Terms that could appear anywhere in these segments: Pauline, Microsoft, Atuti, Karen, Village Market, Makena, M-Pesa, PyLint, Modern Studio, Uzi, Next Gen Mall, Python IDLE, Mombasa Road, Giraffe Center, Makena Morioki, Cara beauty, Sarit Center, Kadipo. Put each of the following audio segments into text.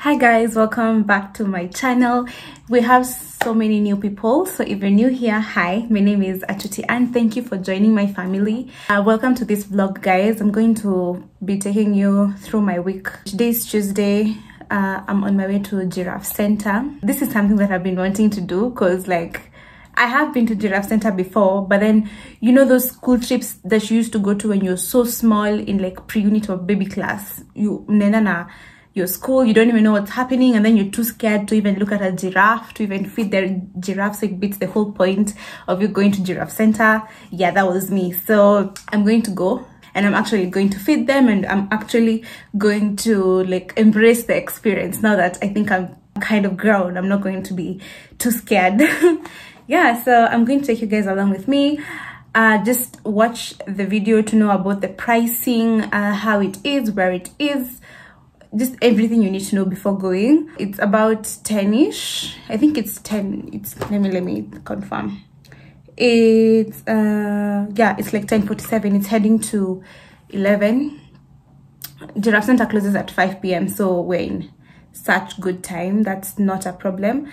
Hi guys, welcome back to my channel. We have so many new people, so if you're new here, hi, my name is Atuti and thank you for joining my family. Welcome to this vlog guys. I'm going to be taking you through my week. Today is Tuesday. I'm on my way to Giraffe Center. This is something that I've been wanting to do because like I have been to Giraffe Center before, but then you know those school trips that you used to go to when you're so small in like pre-unit or baby class, you your school, you don't even know what's happening, and then you're too scared to even look at a giraffe, to even feed their giraffe. So it beats the whole point of you going to Giraffe Center. Yeah, that was me. So I'm going to go and I'm actually going to feed them, and I'm actually going to like embrace the experience now that I think I'm kind of grown. I'm not going to be too scared. Yeah, so I'm going to take you guys along with me. Just watch the video to know about the pricing, how it is, where it is, just everything you need to know before going. It's about 10-ish. I think it's 10. Let me confirm. It's yeah, it's like 10:47. It's heading to 11. Giraffe Center closes at 5 p.m. so we're in such good time. That's not a problem.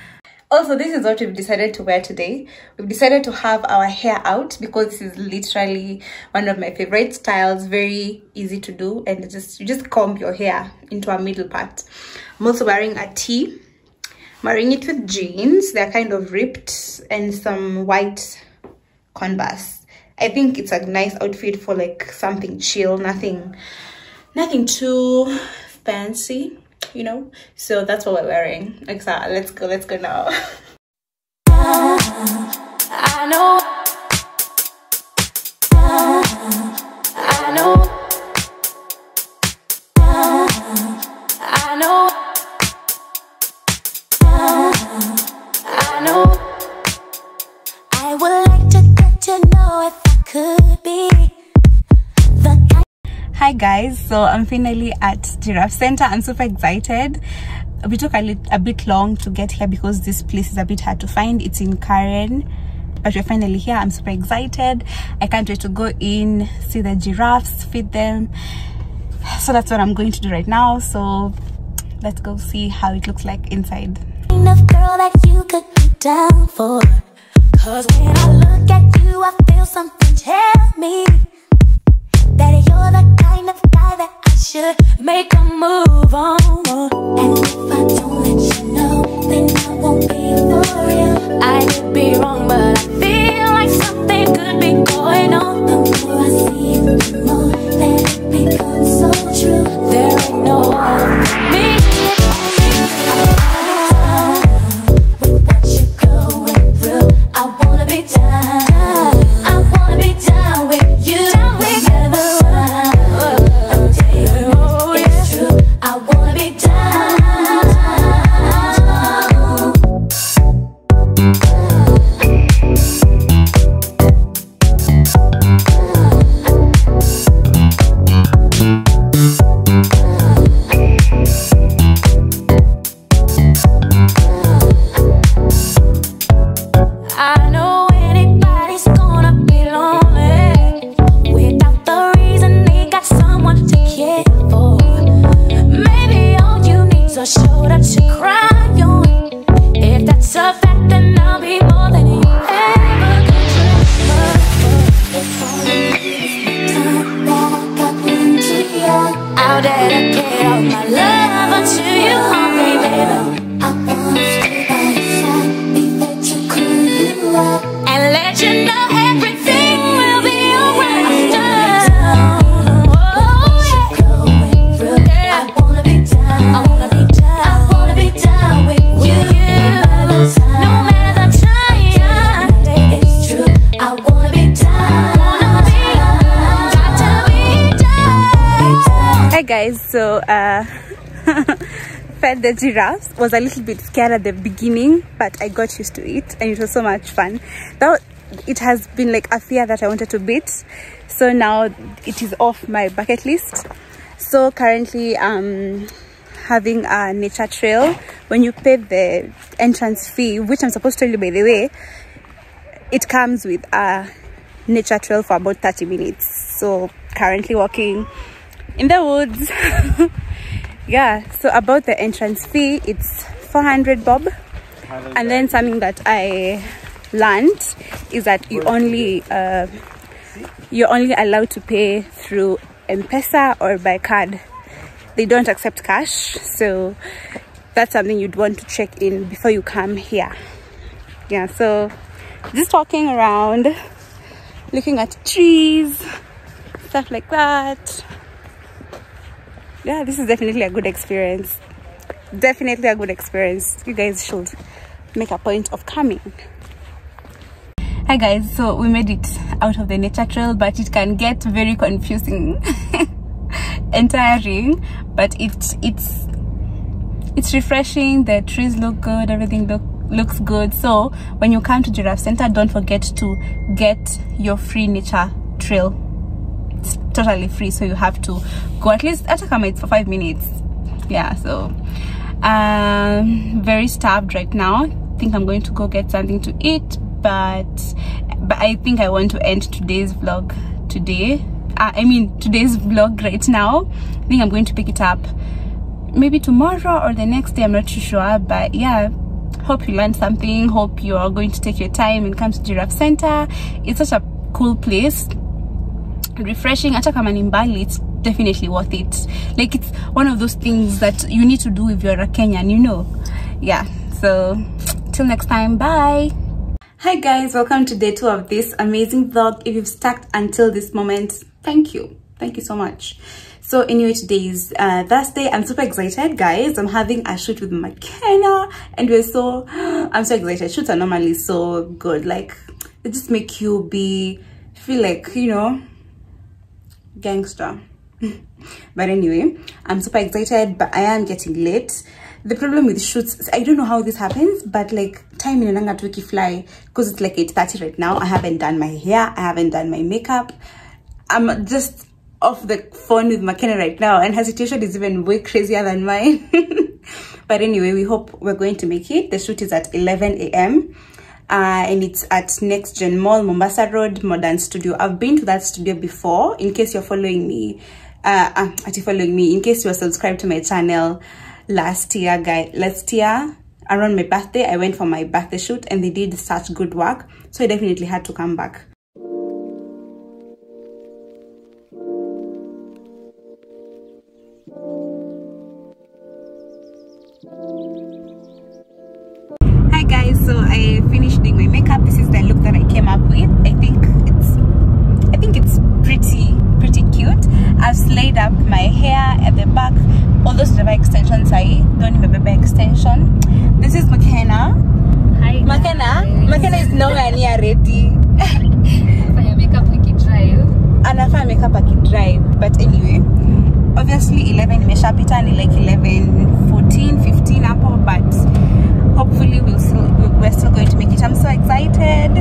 Also, this is what we've decided to wear today. We've decided to have our hair out because this is literally one of my favorite styles. Very easy to do, and you just comb your hair into a middle part. I'm also wearing a tee. I'm wearing it with jeans. They're kind of ripped, and some white Converse. I think it's a nice outfit for like something chill, nothing too fancy, you know. So that's what we're wearing. Exactly. Let's go now. I would like to get to know if I could be the kind. Hi guys, so I'm finally at Giraffe Center. I'm super excited. We took a bit long to get here because this place is a bit hard to find. It's in Karen, but we're finally here. I'm super excited. I can't wait to go in, see the giraffes, feed them. So that's what I'm going to do right now. So let's go see how it looks like inside. Enough girl that you could be down for, 'cause when I look at you, I feel something tell me that you're the kind of guy that I should make a move on. And if I don't let you know, then I won't be for real. I could be wrong, but I feel like something could be going on. The more I see you, the more that it becomes so true. There ain't no one for me. With what you're going through, I wanna be done. Guys, so fed the giraffes. Was a little bit scared at the beginning, but I got used to it and it was so much fun. Though it has been like a fear that I wanted to beat, so now it is off my bucket list. So currently having a nature trail. When you pay the entrance fee, which I'm supposed to tell you by the way, it comes with a nature trail for about 30 minutes. So currently walking in the woods Yeah, so about the entrance fee, it's 400 bob. And then something that I learned is that you're only allowed to pay through M-Pesa or by card. They don't accept cash, so that's something you'd want to check in before you come here. Yeah, so just walking around, looking at trees, stuff like that. Yeah, this is definitely a good experience. Definitely a good experience. You guys should make a point of coming. Hi guys, so we made it out of the nature trail, but it can get very confusing and tiring, but it's refreshing. The trees look good, everything looks good. So when you come to Giraffe Center, don't forget to get your free nature trail. It's totally free, so you have to go at least at a come, it's for 5 minutes. Yeah, so very starved right now. I think I'm going to go get something to eat, but I think I want to end today's vlog right now. I think I'm going to pick it up maybe tomorrow or the next day, I'm not too sure, but yeah, hope you learned something. Hope you are going to take your time and come to Giraffe Center. It's such a cool place, refreshing. Hata kama ni mbali, it's definitely worth it. Like, it's one of those things that you need to do if you're a Kenyan, you know. Yeah, so till next time, bye. Hi guys, welcome to day 2 of this amazing vlog. If you've stuck until this moment, thank you so much. So anyway, today is Thursday. I'm super excited, guys. I'm having a shoot with Makena, and I'm so excited. Shoots are normally so good, like they just make you feel like, you know, gangster. But anyway, I'm super excited, but I am getting late. The problem with shoots, I don't know how this happens, but like time in ananga twiki fly, because it's like 8:30 right now. I haven't done my hair, I haven't done my makeup. I'm just off the phone with Makena right now, and her situation is even way crazier than mine. But anyway, we hope we're going to make it. The shoot is at 11 a.m. And it's at Next Gen Mall, Mombasa Road, Modern Studio. I've been to that studio before. In case you're following me, in case you're subscribed to my channel. Last year around my birthday, I went for my birthday shoot, and they did such good work, so I definitely had to come back. Hi guys, so I finished doing my makeup. This is the look that I came up with. I think it's pretty cute. I've slayed up my hair at the back. All those are my extensions. I don't even have extension. This is Makena. Hi. Makena. Guys. Makena is nowhere near ready. Anafanya makeup akidrive. But anyway, obviously 11 nimeshapita, ni like 11:14, 15 hapo, but hopefully we're still going to make it. I'm so excited.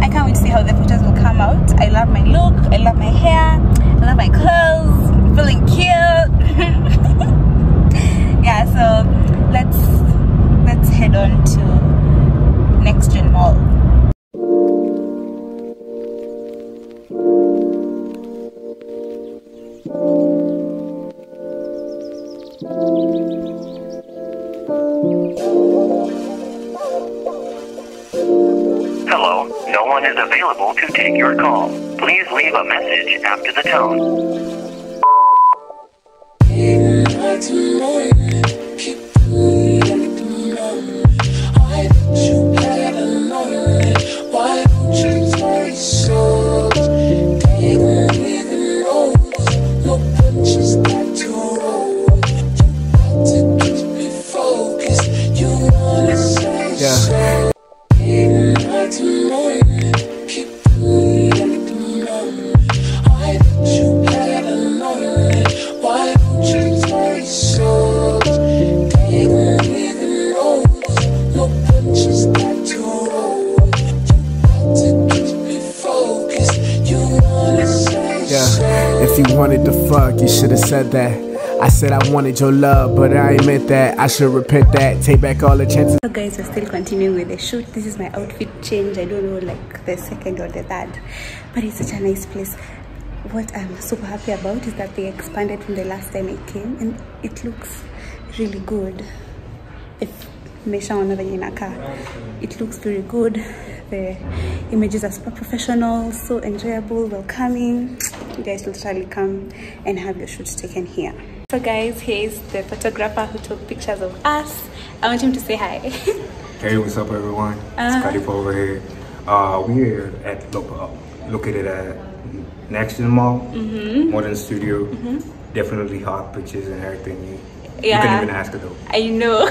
I can't wait to see how the photos will come out. I love my look. I love my hair. I love my clothes. I'm feeling cute. Yeah, so let's head on to Next Gen Mall. Hello, no one is available to take your call. Please leave a message after the tone. That I said I wanted your love, but I ain't meant that. I should repent that, take back all the chances. So guys, we're still continuing with the shoot. This is my outfit change. I don't know, like the second or the third, but it's such a nice place. what I'm super happy about is that they expanded from the last time I came, and it looks really good. If meshaona venye inakaa, it looks very good. The images are super professional, so enjoyable, welcoming. You guys will totally come and have your shoots taken here. So guys, here's the photographer who took pictures of us. I want him to say hi. Hey, what's up everyone? It's Kadipo over here. We're at located at Next Gen Mall, Modern Studio. Definitely hot pictures and everything. Yeah. You can even ask her though. I know.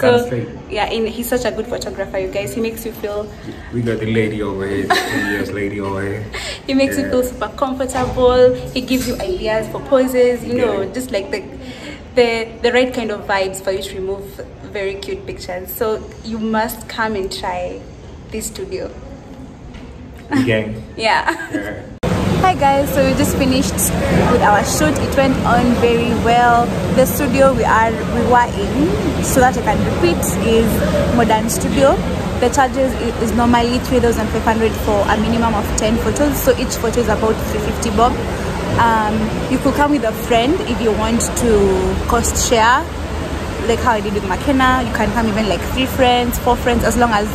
So yeah, and he's such a good photographer, you guys. He makes you feel. We got the lady over here, the serious lady over here. He makes you feel super comfortable. He gives you ideas for poses. You know, just like the right kind of vibes for you to remove very cute pictures. So you must come and try this studio. Gang. Yeah. Hi guys, so we just finished with our shoot. It went on very well. The studio we were in, so that I can repeat, is Modern Studio. The charges is normally 3,500 for a minimum of 10 photos, so each photo is about 350 bob. You could come with a friend if you want to cost share, like how I did with Makena. You can come even like 3 friends, 4 friends, as long as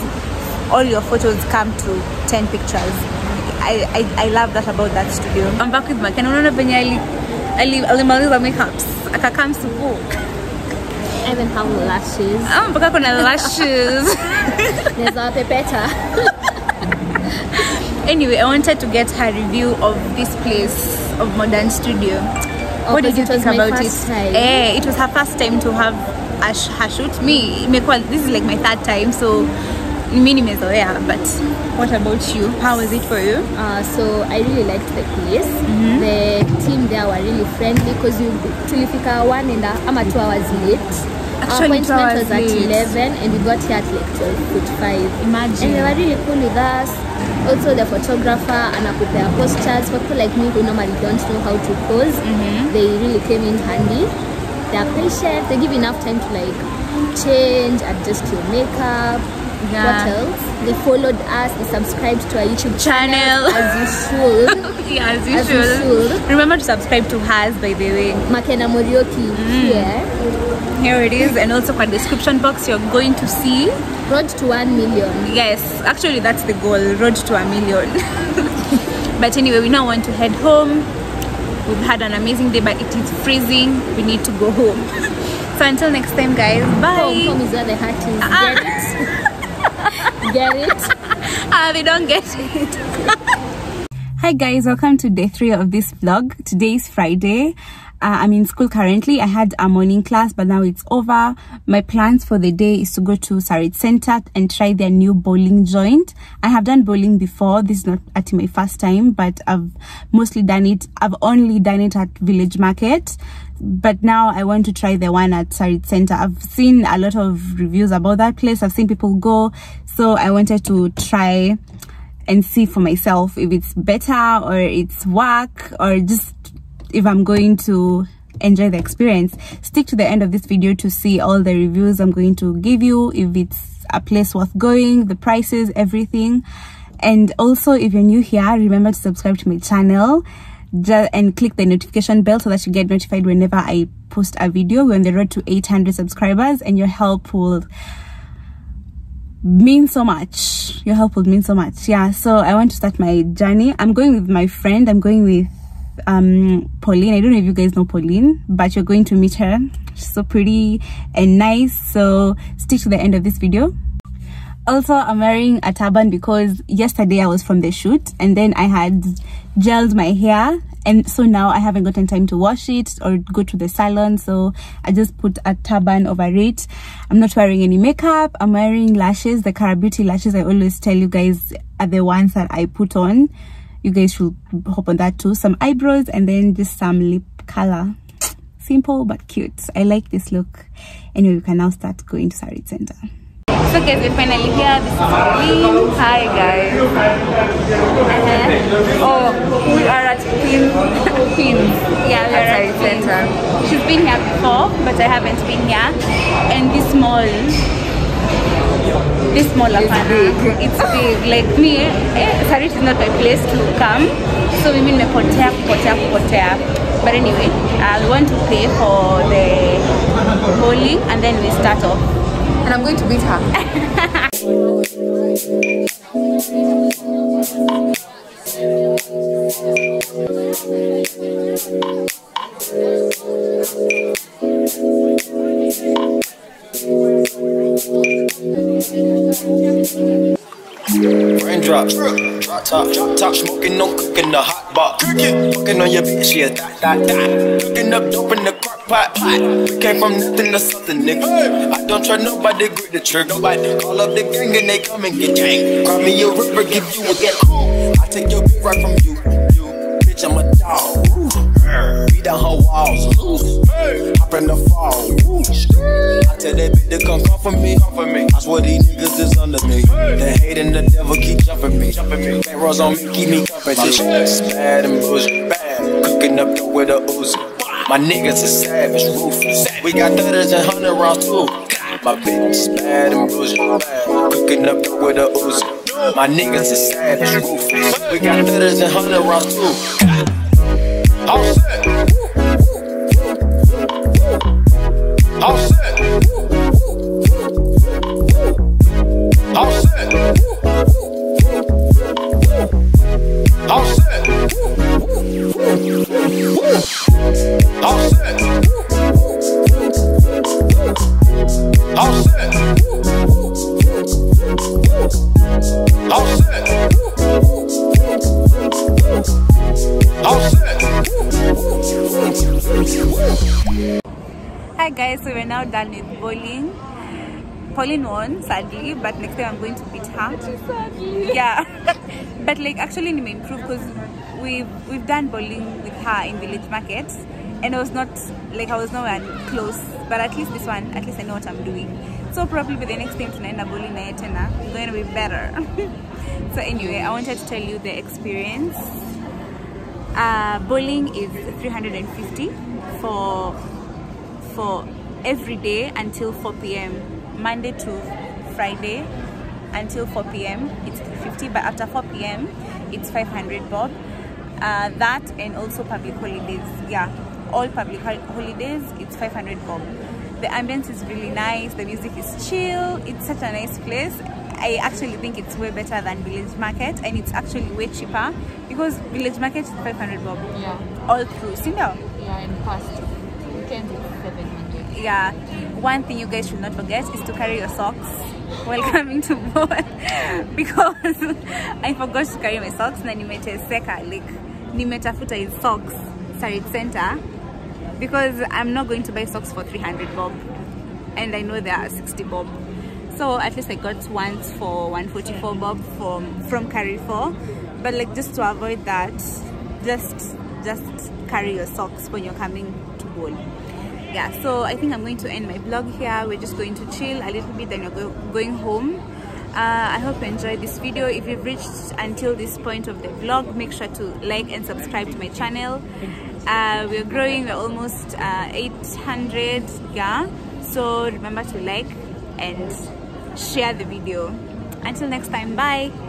all your photos come to 10 pictures. I love that about that studio. I'm back with Makena. Unaona venye alimaliza makeups. Akakam subook. I even have lashes. Mpaka kuna lashes. Neza pepeta. Anyway, I wanted to get her review of this place, of Modern Studio. What did you think about it? It was her first time to have her shoot. Me, this is like my 3rd time, so but what about you? How was it for you? So I really liked the place. The team there were really friendly because you tulifika 1 and 2 hours late. Actually, appointment was at 11 and we got here at like 12:45. Imagine. And they were really cool with us. Also the photographer anakupea postures for people like me who normally don't know how to pose. They really came in handy. They are patient. They give enough time to like change, adjust your makeup. What else? They followed us, they subscribed to our YouTube channel. As usual. As usual. Remember to subscribe to hers, by the way. Makena Morioki here. Here it is. And also for the description box, you're going to see Road to 1 million. Yes. Actually, that's the goal. Road to 1 million. But anyway, we now want to head home. We've had an amazing day, but it is freezing. We need to go home. So until next time, guys. Bye. Home is where the heart is. Get it? Get it? They don't get it. Hi guys, welcome to day 3 of this vlog. Today is Friday. I'm in school currently. I had a morning class, but now it's over. My plans for the day is to go to Sarit Center and try their new bowling joint. I have done bowling before. This is not actually my first time, but I've mostly done it. I've only done it at Village Market. But now I want to try the one at Sarit Center. I've seen a lot of reviews about that place. I've seen people go. So I wanted to try and see for myself if it's better or it's work or just if I'm going to enjoy the experience. Stick to the end of this video to see all the reviews I'm going to give you, if it's a place worth going, the prices, everything. And also if you're new here, remember to subscribe to my channel and click the notification bell so that you get notified whenever I post a video. We're on the road to 800 subscribers and your help will mean so much. Your help will mean so much. Yeah, so I want to start my journey. I'm going with my friend. I'm going with Pauline. I don't know if you guys know Pauline, but you're going to meet her. She's so pretty and nice, so stick to the end of this video. Also, I'm wearing a turban because yesterday I was from the shoot and then I had gelled my hair, and so now I haven't gotten time to wash it or go to the salon, so I just put a turban over it. I'm not wearing any makeup. I'm wearing lashes, the Cara Beauty lashes I always tell you guys are the ones that I put on. You guys should hop on that too. Some eyebrows and then just some lip color. Simple but cute. I like this look. Anyway, we can now start going to Sarit Center. So guys, we're finally here. This is Pauline. Hi guys. We are at Pins. Yeah, we are at Center. She's been here before, but I haven't been here. And this mall This mall it's big. Like me, Sarit is not a place to come. So we mean potea. But anyway, I'll want to pay for the bowling and then we start off. And I'm going to beat her. Raindrops, top smoking, no cooking the hot box. Cooking on your bitch, yeah, cooking up dope in the crock pot. We came from nothing to something, nigga. I don't try nobody, grip the trigger. Nobody call up the gang and they come and get gang. Cry me a ripper, give you a get cool. I take your bitch right from you. Bitch, I'm a dog. Beat down her walls. Hop in the fall. I tell that bitch to come for me. I swear these niggas is under me. The hate and the devil keep jumping me. That rolls on me, keep me company. My shit's bad and bullshit bad. Cooking up dope with a Uzi. My niggas is savage, ruthless. We got 30s and 100 rounds too. My bitch is bad and bullshit bad. Cooking up dope with a Uzi. My niggas is savage, ruthless. We got 30s and 100 rounds too. All set. All set. All set. All set. All set. All set. All set. Hi guys, so we're now done with bowling. Pauline won, sadly, but next time I'm going to beat her. Sadly. Yeah, but like actually we improved because we've done bowling with her in Village Market, and I was not like I was nowhere close. But at least this one, at least I know what I'm doing. So probably by the next time tunaenda bowling na tena, I'm going to be better. So anyway, I wanted to tell you the experience. Bowling is 350 for every day until 4 p.m. Monday to Friday until 4 p.m. it's 350, but after 4 p.m. it's 500 bob. That and also public holidays. Yeah, all public holidays it's 500 bob. The ambience is really nice. The music is chill. It's such a nice place. I actually think it's way better than Village Market, and it's actually way cheaper because Village Market is 500 bob. Yeah. All through, see now? Yeah, and past weekend is 700. Yeah. One thing you guys should not forget is to carry your socks while coming to bowl because I forgot to carry my socks. Na nimeteseka, like nimetafuta his socks, Sarit Center, because I'm not going to buy socks for 300 bob, and I know they are 60 bob. So at least I got ones for 144 bob from carry 4. But like just to avoid that, just carry your socks when you're coming to bowl. Yeah, so I think I'm going to end my vlog here. We're just going to chill a little bit, then you're going home. I hope you enjoyed this video. If you've reached until this point of the vlog, make sure to like and subscribe to my channel. We're growing. We're almost 800. Yeah, so remember to like and share the video. Until next time, bye.